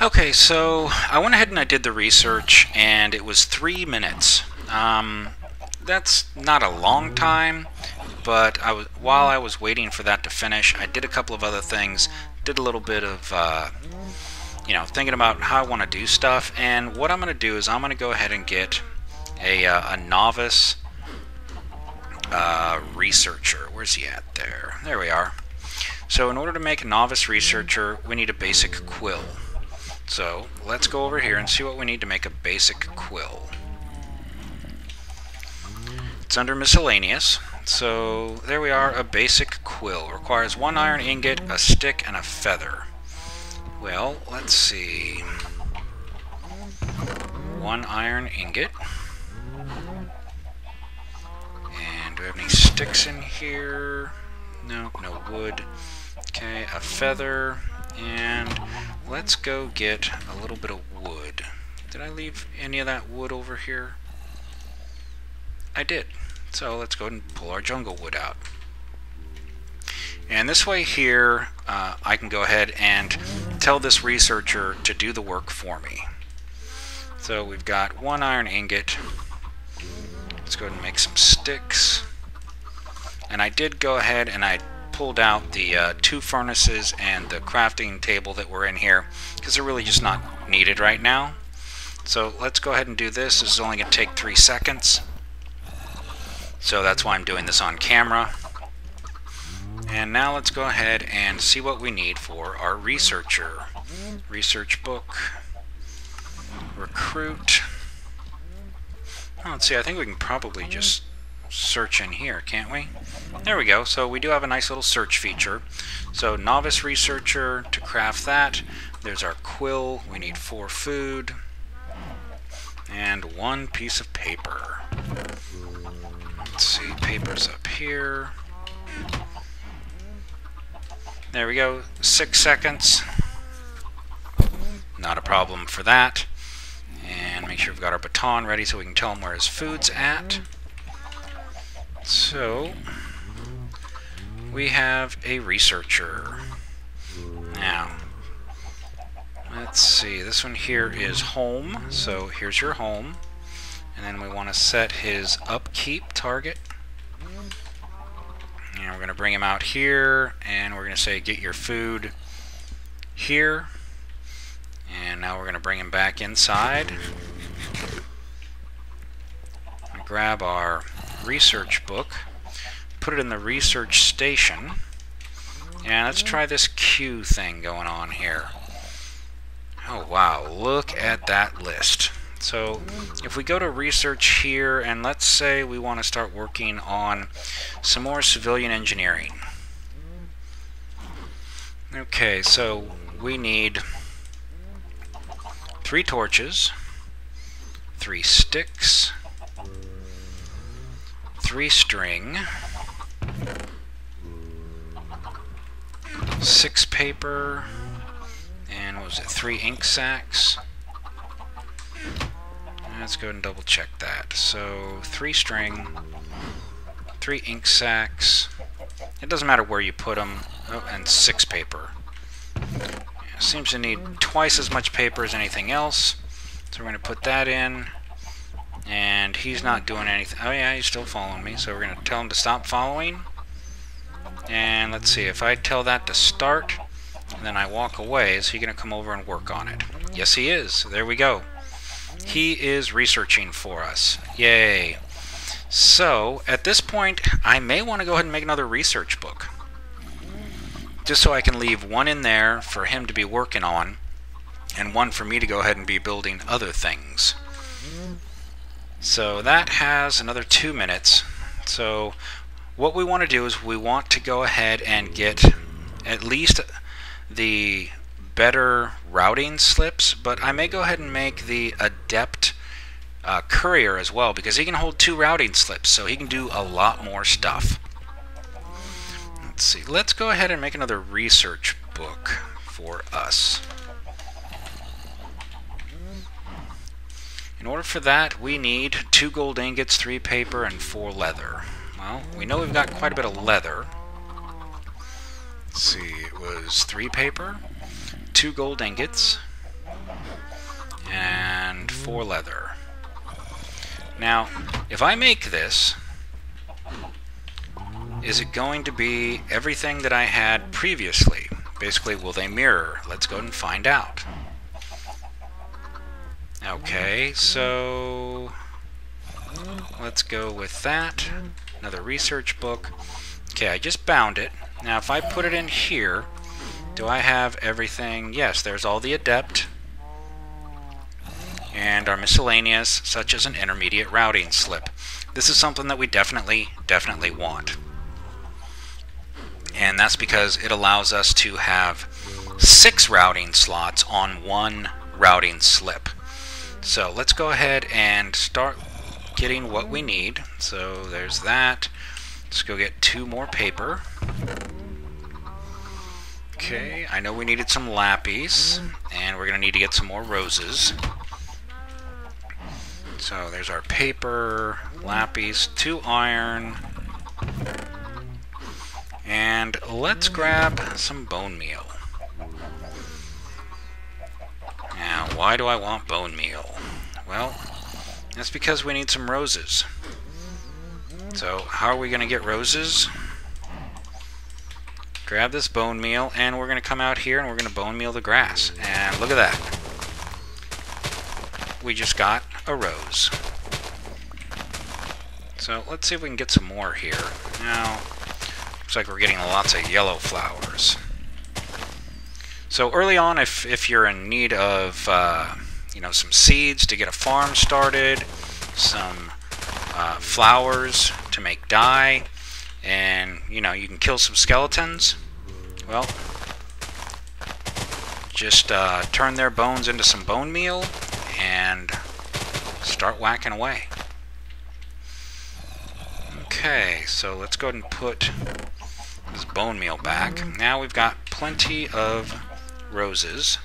Okay, so I went ahead and I did the research, and it was 3 minutes. That's not a long time, but while I was waiting for that to finish, I did a couple of other things, did a little bit of thinking about how I want to do stuff. And what I'm going to do is I'm going to go ahead and get a novice researcher. Where's he at? There we are. So in order to make a novice researcher, we need a basic quill. So let's go over here and see what we need to make a basic quill. It's under miscellaneous. So there we are, a basic quill. Requires 1 iron ingot, a stick, and a feather. Well, let's see. 1 iron ingot. And do we have any sticks in here? No, no wood. Okay, a feather. And let's go get a little bit of wood. Did I leave any of that wood over here? I did. So let's go ahead and pull our jungle wood out. And this way here, I can go ahead and tell this researcher to do the work for me. So we've got 1 iron ingot. Let's go ahead and make some sticks. And I did go ahead and I pulled out the 2 furnaces and the crafting table that were in here, because they're really just not needed right now. So let's go ahead and do this. This is only going to take 3 seconds. So that's why I'm doing this on camera. And now let's go ahead and see what we need for our researcher. Research book. Recruit. Oh, let's see, I think we can probably just search in here, can't we? There we go. So we do have a nice little search feature. So novice researcher, to craft that. There's our quill. We need 4 food. And 1 piece of paper. Let's see, paper's up here. There we go, 6 seconds. Not a problem for that. And make sure we've got our baton ready so we can tell him where his food's at. So, we have a researcher. Now, let's see, this one here is home. So here's your home. And then we want to set his upkeep target. And we're going to bring him out here. And we're going to say, get your food here. And now we're going to bring him back inside. Grab our research book. Put it in the research station. And let's try this queue thing going on here. Oh, wow. Look at that list. So if we go to research here, and let's say we want to start working on some more civilian engineering. Okay, so we need 3 torches, 3 sticks, 3 string, 6 paper, and what was it, 3 ink sacks. Let's go ahead and double check that. So 3 string, 3 ink sacks. It doesn't matter where you put them. Oh, and 6 paper. Yeah, seems to need twice as much paper as anything else. So we're going to put that in. And he's not doing anything. Oh yeah, he's still following me. So we're going to tell him to stop following. And let's see, if I tell that to start, and then I walk away, is he going to come over and work on it? Yes, he is. So there we go. He is researching for us. Yay. So, at this point, I may want to go ahead and make another research book. Just so I can leave 1 in there for him to be working on, and 1 for me to go ahead and be building other things. So, that has another 2 minutes. So, what we want to do is we want to go ahead and get at least the better routing slips, but I may go ahead and make the adept courier as well, because he can hold 2 routing slips, so he can do a lot more stuff. Let's see, let's go ahead and make another research book for us. In order for that, we need 2 gold ingots, 3 paper, and 4 leather. Well, we know we've got quite a bit of leather. Let's see, it was 3 paper, 2 gold ingots, for leather. Now, if I make this, is it going to be everything that I had previously? Basically, will they mirror? Let's go and find out. Okay, so let's go with that. Another research book. Okay, I just bound it. Now, if I put it in here, do I have everything? Yes, there's all the adept and our miscellaneous, such as an intermediate routing slip. This is something that we definitely want. And that's because it allows us to have 6 routing slots on 1 routing slip. So let's go ahead and start getting what we need. So there's that. Let's go get 2 more paper. Okay, I know we needed some lapis, and we're going to need to get some more roses. So there's our paper, lapis, 2 iron, and let's grab some bone meal. Now, why do I want bone meal? Well, that's because we need some roses. So how are we going to get roses? Grab this bone meal, and we're going to come out here and we're going to bone meal the grass. And look at that. We just got a rose. So let's see if we can get some more here. Now, looks like we're getting lots of yellow flowers. So early on, if you're in need of you know, some seeds to get a farm started, some flowers to make dye, and you know, you can kill some skeletons, well, just turn their bones into some bone meal and start whacking away. Okay, so let's go ahead and put this bone meal back. Now we've got plenty of roses.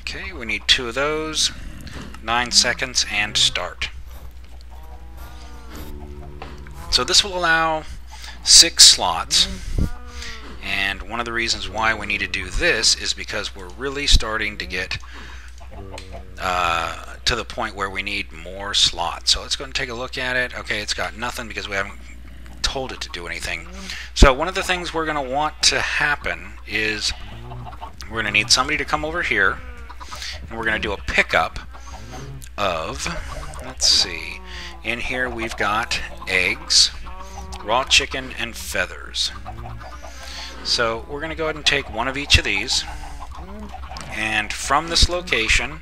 Okay, we need 2 of those. 9 seconds and start. So this will allow 6 slots, and one of the reasons why we need to do this is because we're really starting to get to the point where we need more slots. So let's go and take a look at it. Okay, it's got nothing because we haven't told it to do anything. So one of the things we're going to want to happen is we're going to need somebody to come over here, and we're going to do a pickup of, let's see, in here we've got eggs, raw chicken, and feathers. So we're going to go ahead and take 1 of each of these, and from this location,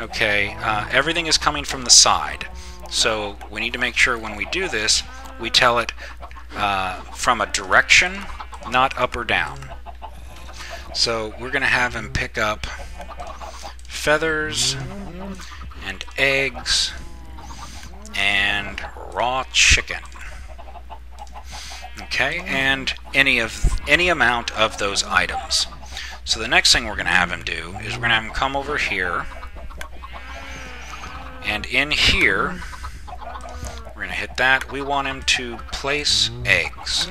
okay, everything is coming from the side. So we need to make sure when we do this, we tell it from a direction, not up or down. So we're going to have him pick up feathers and eggs and raw chicken. Okay, and any amount of those items. So the next thing we're going to have him do is we're going to have him come over here, and in here we're going to hit that. We want him to place eggs.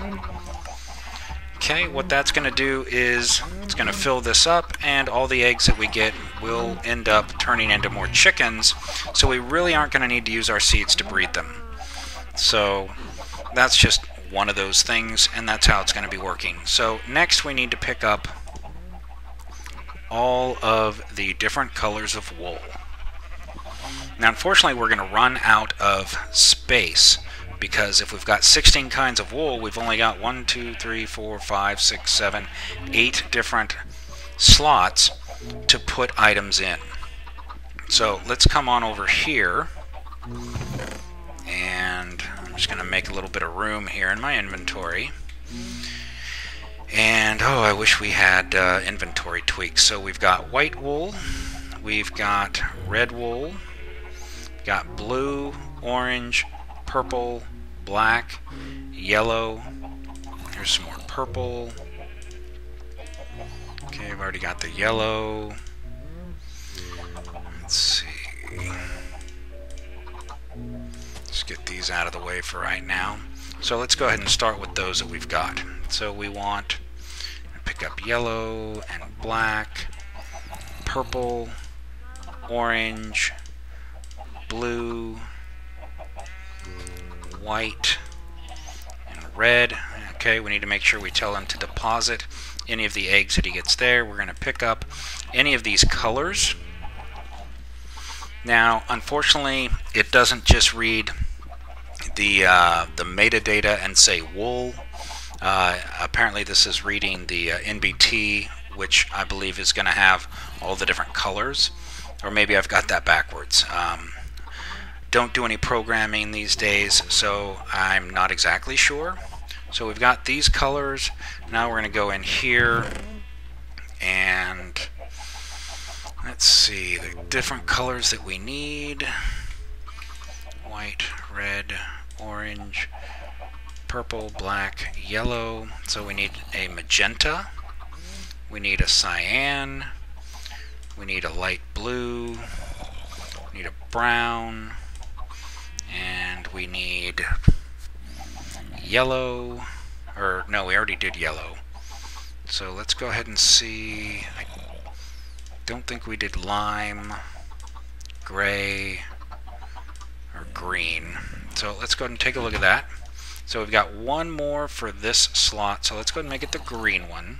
Okay, what that's going to do is it's going to fill this up, and all the eggs that we get will end up turning into more chickens, so we really aren't going to need to use our seeds to breed them. So that's just one of those things, and that's how it's going to be working. So next we need to pick up all of the different colors of wool. Now, unfortunately, we're going to run out of space, because if we've got 16 kinds of wool, we've only got 1, 2, 3, 4, 5, 6, 7, 8 different slots to put items in. So let's come on over here, and I'm just going to make a little bit of room here in my inventory. And, oh, I wish we had inventory tweaks. So we've got white wool, we've got red wool, we've got blue, orange, purple, black, yellow. Here's some more purple. Okay, I've already got the yellow. Let's see. Let's get these out of the way for right now. So let's go ahead and start with those that we've got. So we want to pick up yellow and black, purple, orange, blue, white, and red. Okay, we need to make sure we tell him to deposit any of the eggs that he gets there. We're going to pick up any of these colors. Now, unfortunately, it doesn't just read the metadata and say wool. Apparently, this is reading the NBT, which I believe is going to have all the different colors. Or maybe I've got that backwards. Don't do any programming these days, so I'm not exactly sure. So we've got these colors. Now we're going to go in here and let's see the different colors that we need. White, red, orange, purple, black, yellow. So we need a magenta. We need a cyan. We need a light blue. We need a brown. And we need yellow. Or no, we already did yellow. So let's go ahead and see. I don't think we did lime, gray, or green. So let's go ahead and take a look at that. So we've got one more for this slot. So let's go ahead and make it the green one.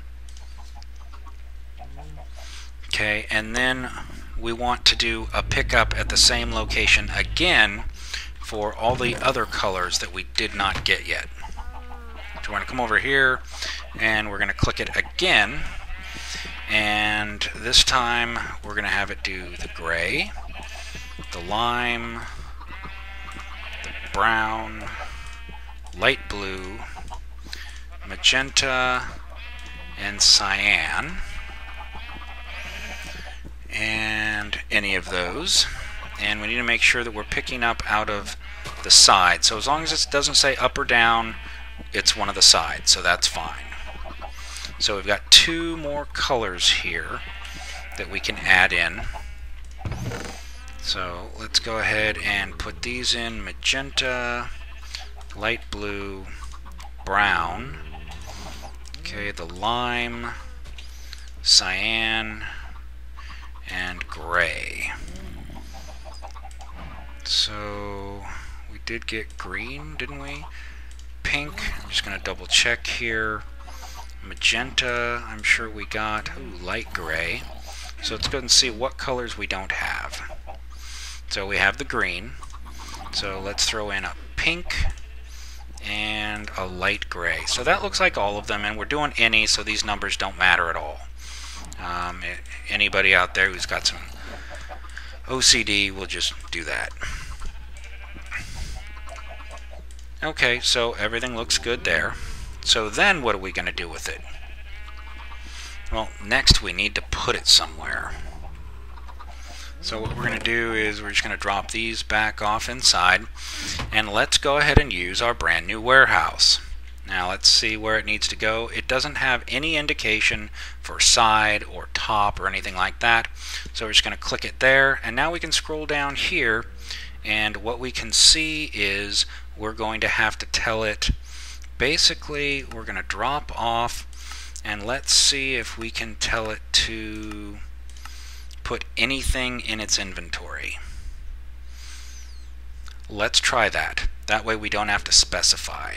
Okay, and then we want to do a pickup at the same location again for all the other colors that we did not get yet. So we're going to come over here and we're going to click it again, and this time we're going to have it do the gray, the lime, the brown, light blue, magenta, and cyan. And any of those, and we need to make sure that we're picking up out of the side. So as long as it doesn't say up or down, it's one of the sides, so that's fine. So we've got two more colors here that we can add in. So let's go ahead and put these in: magenta, light blue, brown. Okay, the lime, cyan, and gray. So we did get green, didn't we? Pink, I'm just going to double check here. Magenta, I'm sure we got. Ooh, light gray. So let's go and see what colors we don't have. So we have the green. So let's throw in a pink and a light gray. So that looks like all of them, and we're doing any, so these numbers don't matter at all. Anybody out there who's got some OCD will just do that. Okay, so everything looks good there. So then what are we going to do with it? Well, next we need to put it somewhere. So what we're going to do is we're just going to drop these back off inside, and let's go ahead and use our brand new warehouse. Now let's see where it needs to go. It doesn't have any indication for side or top or anything like that. So we're just going to click it there, and now we can scroll down here, and what we can see is we're going to have to tell it, basically we're going to drop off, and let's see if we can tell it to put anything in its inventory. Let's try that. That way we don't have to specify.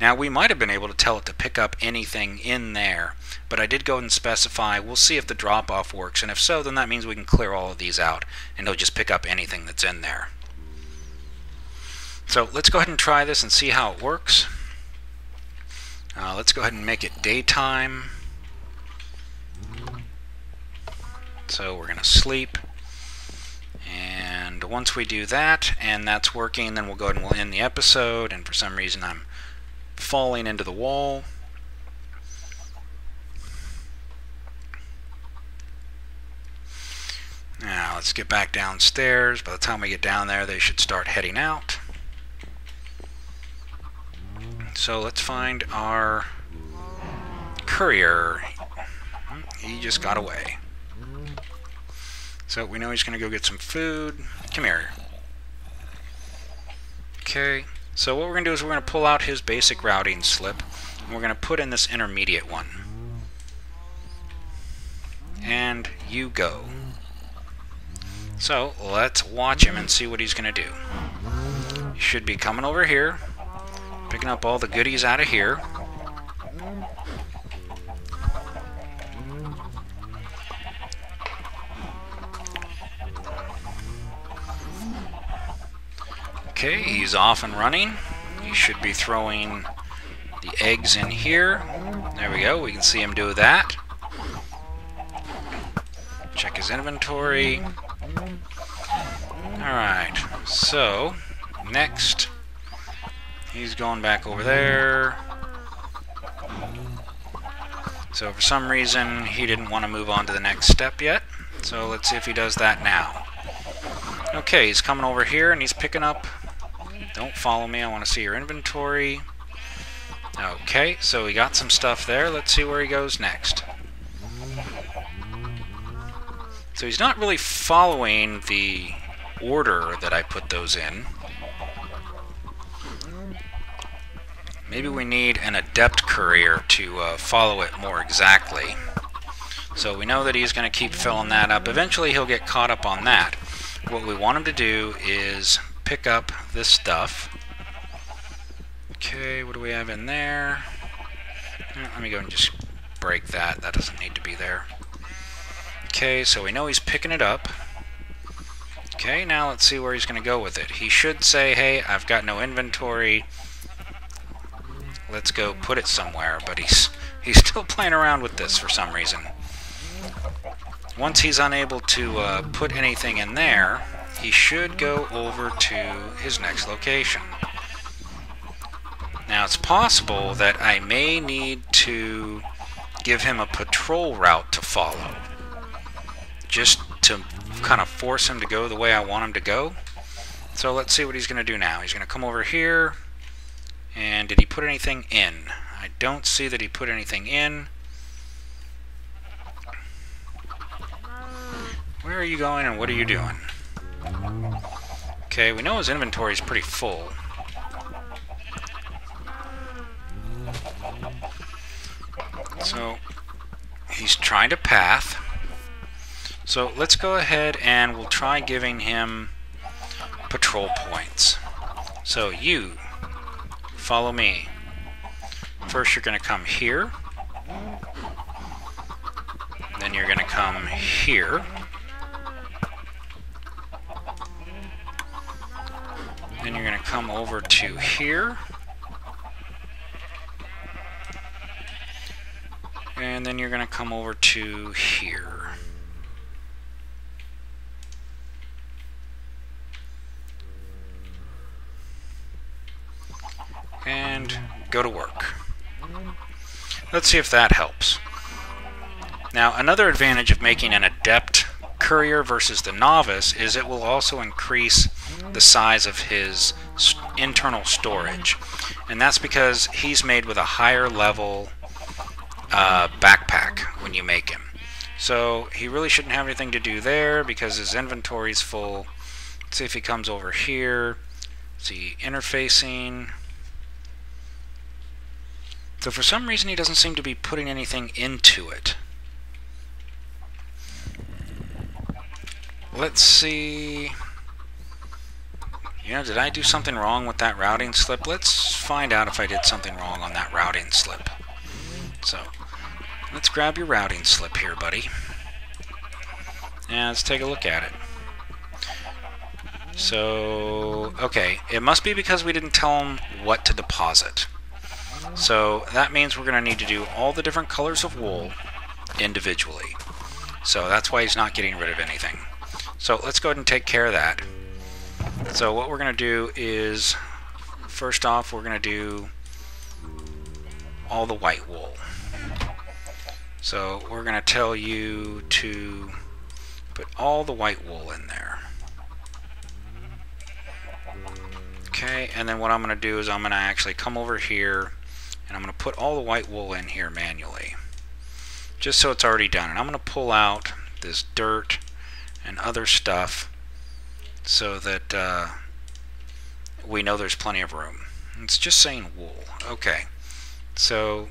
Now we might have been able to tell it to pick up anything in there, but I did go ahead and specify. We'll see if the drop-off works, and if so, then that means we can clear all of these out and it'll just pick up anything that's in there. So let's go ahead and try this and see how it works. Let's go ahead and make it daytime. So we're going to sleep, and once we do that and that's working, then we'll go ahead and we'll end the episode. And for some reason I'm falling into the wall. Now let's get back downstairs. By the time we get down there, they should start heading out. So let's find our courier. He just got away. So we know he's going to go get some food. Come here. Okay. So what we're going to do is we're going to pull out his basic routing slip, and we're going to put in this intermediate one. And you go. So let's watch him and see what he's going to do. He should be coming over here, picking up all the goodies out of here. Okay, he's off and running. He should be throwing the eggs in here. There we go, we can see him do that. Check his inventory. Alright, so next he's going back over there. So for some reason he didn't want to move on to the next step yet, so let's see if he does that now. Okay, he's coming over here and he's picking up, don't follow me, I want to see your inventory. Okay, so we got some stuff there. Let's see where he goes next. So he's not really following the order that I put those in. Maybe we need an adept courier to follow it more exactly. So we know that he's going to keep filling that up. Eventually he'll get caught up on that. What we want him to do is pick up this stuff. Okay, what do we have in there? Let me go and just break that. That doesn't need to be there. Okay, so we know he's picking it up. Okay, now let's see where he's going to go with it. He should say, hey, I've got no inventory. Let's go put it somewhere. But he's still playing around with this for some reason. Once he's unable to put anything in there, he should go over to his next location. Now, it's possible that I may need to give him a patrol route to follow, just to kind of force him to go the way I want him to go. So let's see what he's going to do now. He's going to come over here, and did he put anything in? I don't see that he put anything in. Where are you going and what are you doing? Okay, we know his inventory is pretty full. So he's trying to path. So let's go ahead and we'll try giving him patrol points. So you follow me. First you're going to come here. Then you're going to come here. Then you're going to come over to here. And then you're going to come over to here. And go to work. Let's see if that helps. Now, another advantage of making an adept courier versus the novice is it will also increase the size of his internal storage. And that's because he's made with a higher level backpack when you make him. So he really shouldn't have anything to do there because his inventory is full. Let's see if he comes over here. See, interfacing. So for some reason he doesn't seem to be putting anything into it. Let's see. You know, did I do something wrong with that routing slip? Let's find out if I did something wrong on that routing slip. So let's grab your routing slip here, buddy. And let's take a look at it. So, okay, it must be because we didn't tell him what to deposit. So that means we're going to need to do all the different colors of wool individually. So that's why he's not getting rid of anything. So let's go ahead and take care of that. So what we're going to do is, first off, we're going to do all the white wool. So we're going to tell you to put all the white wool in there. Okay, and then what I'm going to do is I'm going to actually come over here and I'm going to put all the white wool in here manually, just so it's already done. And I'm going to pull out this dirt and other stuff so that we know there's plenty of room. It's just saying wool. Okay, so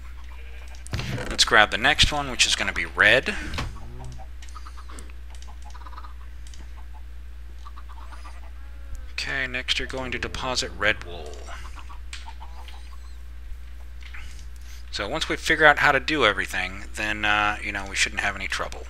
let's grab the next one, which is going to be red. And next you're going to deposit red wool. So once we figure out how to do everything, then we shouldn't have any trouble.